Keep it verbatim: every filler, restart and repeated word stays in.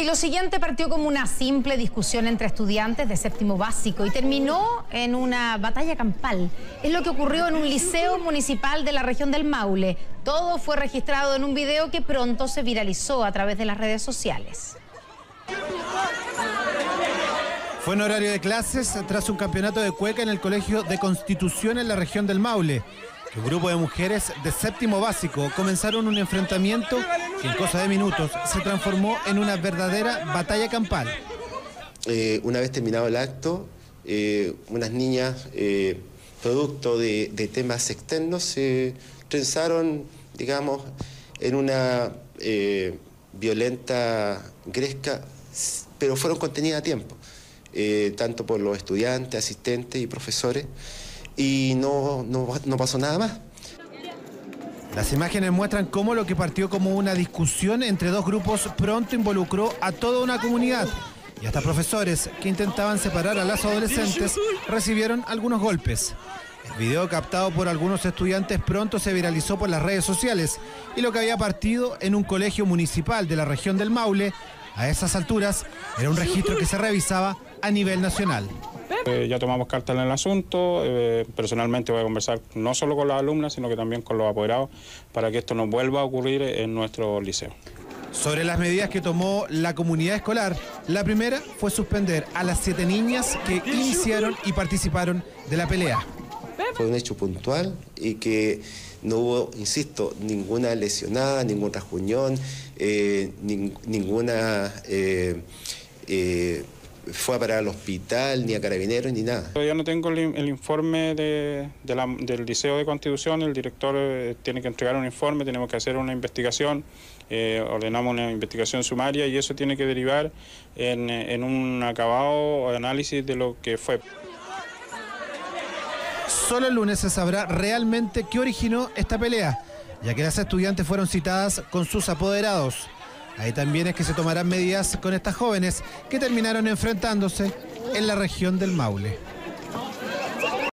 Y lo siguiente partió como una simple discusión entre estudiantes de séptimo básico y terminó en una batalla campal. Es lo que ocurrió en un liceo municipal de la región del Maule. Todo fue registrado en un video que pronto se viralizó a través de las redes sociales. Fue en horario de clases tras un campeonato de cueca en el Colegio de Constitución en la región del Maule. Un grupo de mujeres de séptimo básico comenzaron un enfrentamiento que en cosa de minutos se transformó en una verdadera batalla campal. Eh, una vez terminado el acto, eh, unas niñas, eh, producto de, de temas externos, se eh, trenzaron, digamos, en una eh, violenta gresca, pero fueron contenidas a tiempo, eh, tanto por los estudiantes, asistentes y profesores. Y no, no, no pasó nada más. Las imágenes muestran cómo lo que partió como una discusión entre dos grupos pronto involucró a toda una comunidad. Y hasta profesores que intentaban separar a las adolescentes recibieron algunos golpes. El video captado por algunos estudiantes pronto se viralizó por las redes sociales. Y lo que había partido en un colegio municipal de la región del Maule, a esas alturas, era un registro que se revisaba a nivel nacional. Eh, ya tomamos cartas en el asunto, eh, personalmente voy a conversar no solo con las alumnas, sino que también con los apoderados, para que esto no vuelva a ocurrir en nuestro liceo. Sobre las medidas que tomó la comunidad escolar, la primera fue suspender a las siete niñas que iniciaron y participaron de la pelea. Fue un hecho puntual y que no hubo, insisto, ninguna lesionada, ningún rasguñón, eh, nin, ninguna... Eh, eh, fue a parar al hospital, ni a carabineros, ni nada. Yo no tengo el, el informe de, de la, del Liceo de Constitución, el director eh, tiene que entregar un informe, tenemos que hacer una investigación, eh, ordenamos una investigación sumaria y eso tiene que derivar en, en un acabado análisis de lo que fue. Solo el lunes se sabrá realmente qué originó esta pelea, ya que las estudiantes fueron citadas con sus apoderados. Ahí también es que se tomarán medidas con estas jóvenes que terminaron enfrentándose en la región del Maule.